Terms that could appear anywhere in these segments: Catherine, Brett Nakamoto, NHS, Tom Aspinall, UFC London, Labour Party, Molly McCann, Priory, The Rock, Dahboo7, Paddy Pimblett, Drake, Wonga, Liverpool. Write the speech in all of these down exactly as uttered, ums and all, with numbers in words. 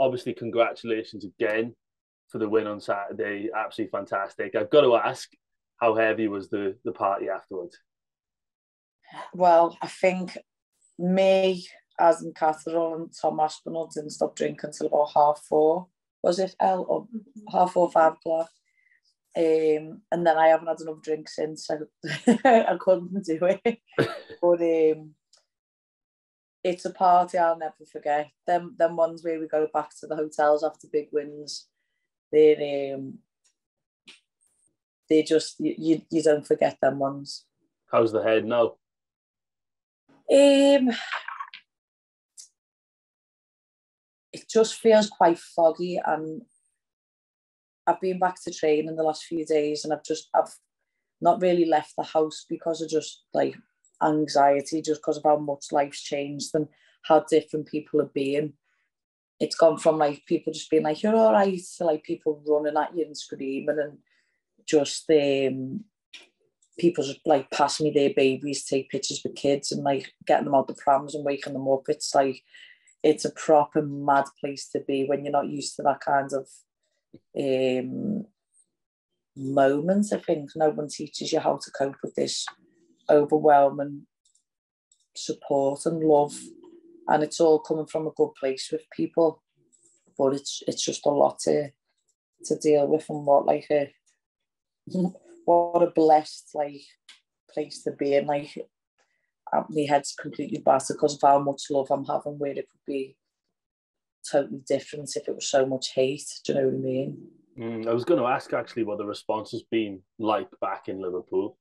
obviously, congratulations again for the win on Saturday. Absolutely fantastic. I've got to ask, how heavy was the, the party afterwards? Well, I think me, as in Catherine, and Tom Aspinall didn't stop drinking until about half four. Was it L or half four, five o'clock? Um, and then I haven't had enough drink since. I, I couldn't do it. But um, it's a party I'll never forget. Them, them ones where we go back to the hotels after big wins, they're, um, they just, you, you don't forget them ones. How's the head now? Um, it just feels quite foggy, and I've been back to training the last few days, and I've just, I've not really left the house because of just like anxiety, just because of how much life's changed and how different people are being. It's gone from like people just being like, you're all right, to like people running at you and screaming, and just um, people just like passing me their babies, take pictures with kids and like getting them out the prams and waking them up. It's like, it's a proper mad place to be when you're not used to that kind of um moments. I think no one teaches you how to cope with this overwhelming support and love, and it's all coming from a good place with people, but it's it's just a lot to to deal with, and what like a what a blessed like place to be in. Like my head's completely battered because of how much love I'm having, where it could be totally different if it was so much hate. Do you know what I mean? Mm, I was going to ask actually what the response has been like back in Liverpool.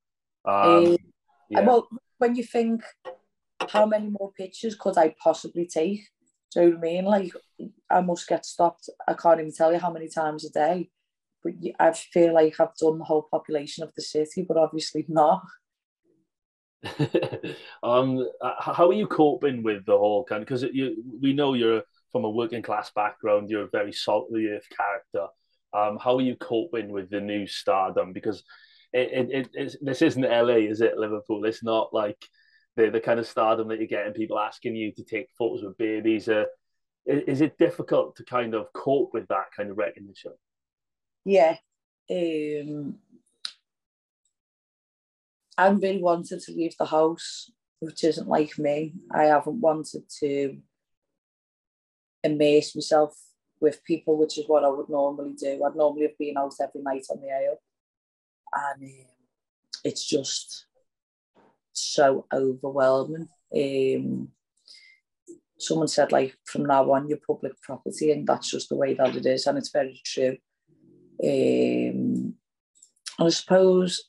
Um, um, yeah. Well, when you think, how many more pictures could I possibly take? Do you know what I mean? Like, I must get stopped. I can't even tell you how many times a day. But I feel like I've done the whole population of the city, but obviously not. um, how are you coping with the whole kind? Because you, we know you're from a working class background, you're a very salt of the earth character. Um, how are you coping with the new stardom? Because it, it, it, this isn't L A, is it, Liverpool? It's not like the, the kind of stardom that you're getting people asking you to take photos with babies. Uh, is it difficult to kind of cope with that kind of recognition? Yeah. Um, I really wanted to leave the house, which isn't like me. I haven't wanted to immerse myself with people, which is what I would normally do. I'd normally have been out every night on the ale, and um, it's just so overwhelming. Um, someone said, like, from now on, you're public property, and that's just the way that it is, and it's very true. Um, and I suppose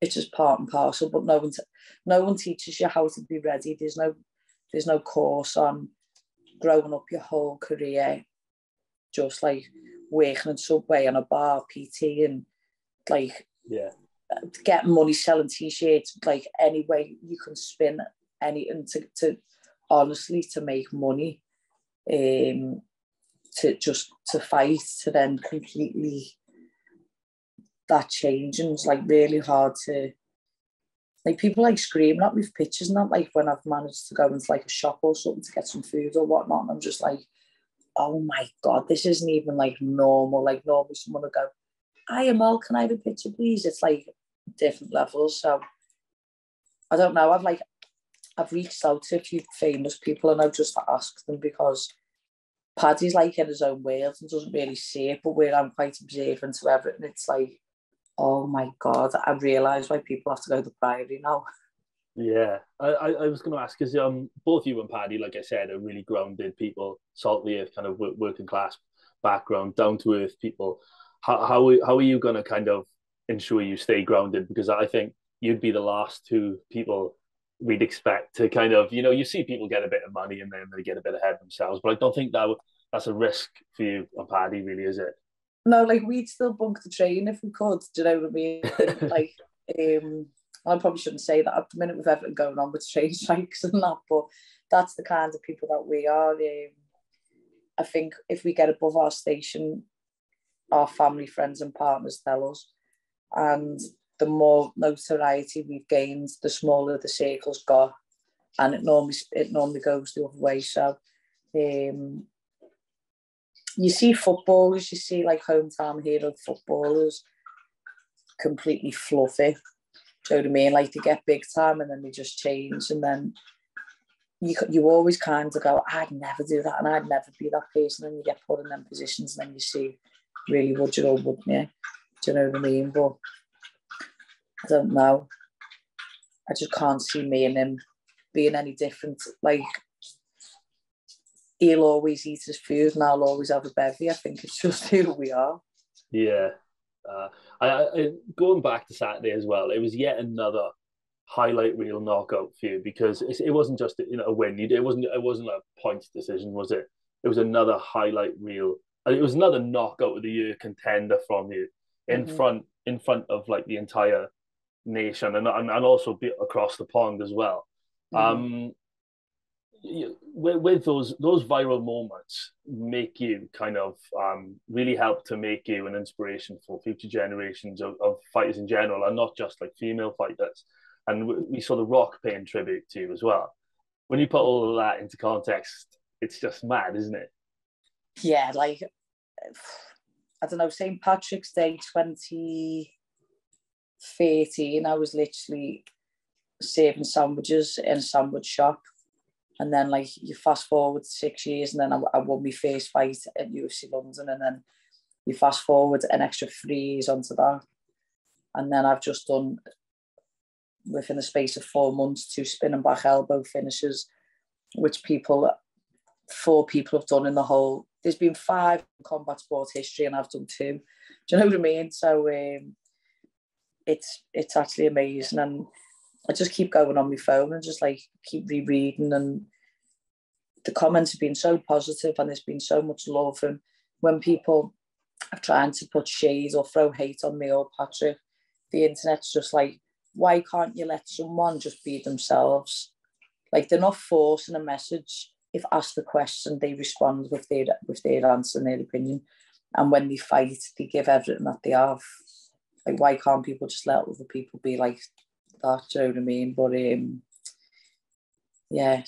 it's just part and parcel, but no one, t- no one teaches you how to be ready. There's no, there's no course on growing up your whole career, just like working in Subway and a bar, P T, and like yeah, getting money selling T-shirts, like any way you can spin anything to, to honestly to make money, um, to just to fight, to then completely that change, and it's like really hard to. Like, people like screaming at me with pictures and that, like when I've managed to go into like a shop or something to get some food or whatnot, and I'm just like, oh my God, this isn't even like normal. Like, normally someone would go, hi, Mel, can I have a picture, please? It's like different levels. So I don't know. I've like, I've reached out to a few famous people, and I've just asked them, because Paddy's like in his own world and doesn't really see it, but where I'm quite observant to everything, it's like, oh my God, I realise why people have to go to the Priory now. Yeah, I, I, I was going to ask, because um, both you and Paddy, like I said, are really grounded people, salt of the earth, kind of working class background, down to earth people. How, how, how are you going to kind of ensure you stay grounded? Because I think you'd be the last two people we'd expect to kind of, you know, you see people get a bit of money and then they get a bit ahead themselves, but I don't think that that's a risk for you and Paddy, really, is it? No, like, we'd still bunk the train if we could. Do you know what I mean? Like, um, I probably shouldn't say that at the minute with everything going on with train strikes and that, but that's the kind of people that we are. Um, I think if we get above our station, our family, friends and partners tell us. And the more notoriety we've gained, the smaller the circle's got. And it normally, it normally goes the other way. So um, you see footballers, you see like hometown hero footballers, completely fluffy. Do you know what I mean? Like they get big time and then they just change, and then you you always kind of go, I'd never do that, and I'd never be that person. And you get put in them positions, and then you see, really, would you or wouldn't you? Do you know what I mean? But I don't know. I just can't see me and him being any different. Like, he'll always eat his food and I'll always have a bevy. I think it's just who we are. Yeah. Uh, I, I, going back to Saturday as well, it was yet another highlight reel knockout feud, because it, it wasn't just you know, a win. It wasn't it wasn't a points decision, was it? It was another highlight reel. It was another knockout of the year contender from you in mm-hmm. front in front of like the entire nation, and and, and also across the pond as well. Mm-hmm. Um, you, with, with those those viral moments, make you kind of um, really help to make you an inspiration for future generations of, of fighters in general, and not just like female fighters. And we, we saw The Rock paying tribute to you as well. When you put all of that into context, it's just mad, isn't it? Yeah, like, I don't know, Saint Patrick's Day twenty thirteen, I was literally serving sandwiches in a sandwich shop. And then, like, you fast forward six years, and then I, I won my first fight at U F C London. And then you fast forward an extra three years onto that. And then I've just done, within the space of four months, two spin and back elbow finishes, which people, four people have done in the whole. There's been five combat sport history, and I've done two. Do you know what I mean? So um, it's it's actually amazing, and I just keep going on my phone and just like keep rereading, and the comments have been so positive, and there's been so much love. And when people are trying to put shade or throw hate on me or Patrick, the internet's just like, why can't you let someone just be themselves? Like, they're not forcing a message. If asked the question, they respond with their with their answer and their opinion. And when they fight, they give everything that they have. Like, why can't people just let other people be like that? Do you know what I mean? But um, yeah,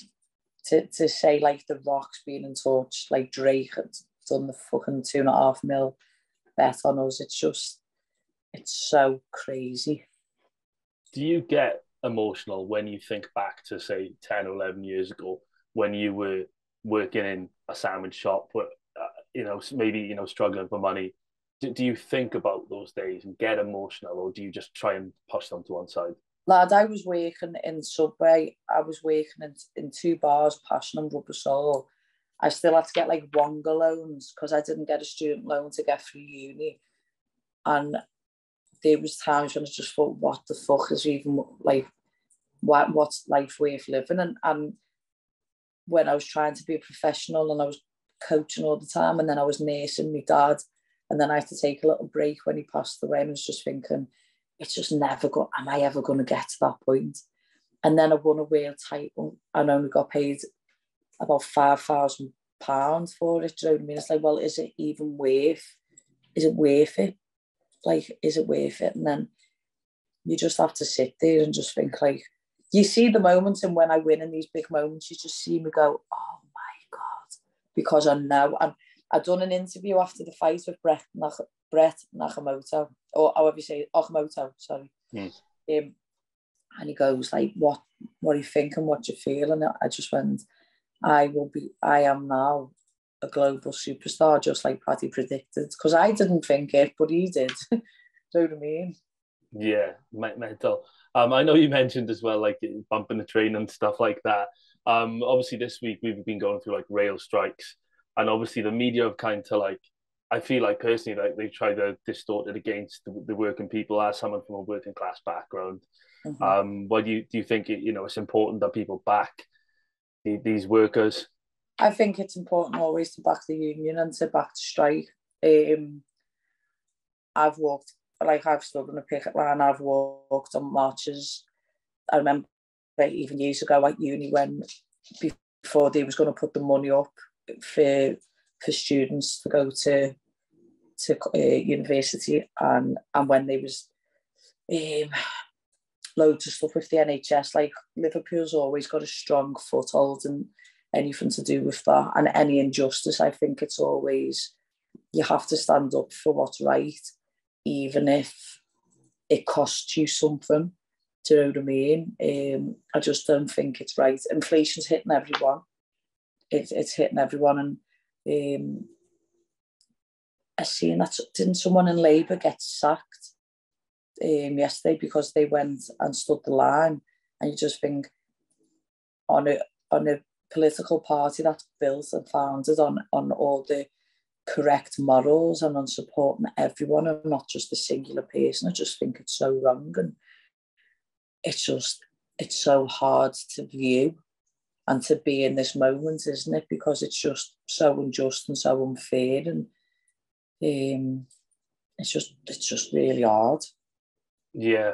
to to say like The Rock's being in touch, like Drake had done the fucking two and a half mil bet on us. It's just, it's so crazy. Do you get emotional when you think back to, say, ten or eleven years ago, when you were working in a sandwich shop, but uh, you know, maybe you know, struggling for money? Do, do you think about those days and get emotional, or do you just try and push them to one side? Lad, I was working in Subway. I was working in, in two bars, Passion and Rubber Soul. I still had to get like Wonga loans because I didn't get a student loan to get through uni. And there was times when I just thought, what the fuck is even like? What what's life worth living? And and when I was trying to be a professional and I was coaching all the time, and then I was nursing my dad, and then I had to take a little break when he passed away, and I was just thinking, it's just never going, am I ever going to get to that point? And then I won a world title and only got paid about five thousand pounds for it. Do you know what I mean? It's like, well, is it even worth, is it worth it? Like, is it worth it? And then you just have to sit there and just think like, you see the moments, and when I win in these big moments, you just see me go, oh my God, because I know. And I've done an interview after the fight with Brett, Nach- Brett Nakamoto, or however you say it, Nakamoto, sorry. Yes. Um, and he goes like, what, what are you thinking? What do you feel? And I just went, I will be, I am now a global superstar, just like Paddy predicted, because I didn't think it, but he did. Do you know what I mean? Yeah, mental. Um, I know you mentioned as well, like bumping the train and stuff like that. Um, obviously this week we've been going through like rail strikes, and obviously the media have kind of like, I feel like personally, like they try to distort it against the, the working people as someone from a working class background. Mm-hmm. Um, why do you do you think it, you know, it's important that people back the, these workers? I think it's important always to back the union and to back the strike. Um, I've walked. Like, I've stood on a picket line, I've walked on marches. I remember even years ago at uni when, before they was going to put the money up for for students to go to to uh, university, and and when there was um, loads of stuff with the N H S, like Liverpool's always got a strong foothold in anything to do with that and any injustice. I think it's always you have to stand up for what's right, even if it costs you something. Do you know what I mean? Um, I just don't think it's right. Inflation's hitting everyone. It, it's hitting everyone. And um, I seen that, didn't someone in Labour get sacked um, yesterday because they went and stood the line? And you just think, on a, on a political party that's built and founded on, on all the correct morals and on supporting everyone and not just a singular person, I just think it's so wrong. And it's just, it's so hard to view and to be in this moment, isn't it? Because it's just so unjust and so unfair, and um, it's just, it's just really hard. Yeah,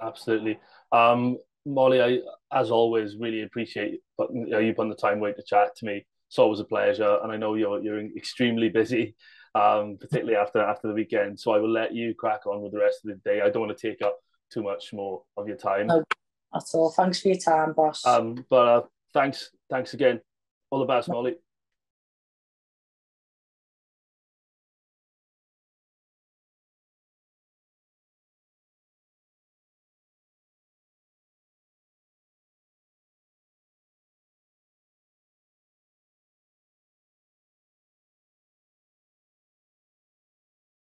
absolutely. Um, Molly, I, as always, really appreciate you, you putting the time away to chat to me. It's always a pleasure, and I know you're you're extremely busy, um, particularly after after the weekend. So I will let you crack on with the rest of the day. I don't want to take up too much more of your time. No, at all. Thanks for your time, boss. Um, but uh, thanks, thanks again. All the best, Molly.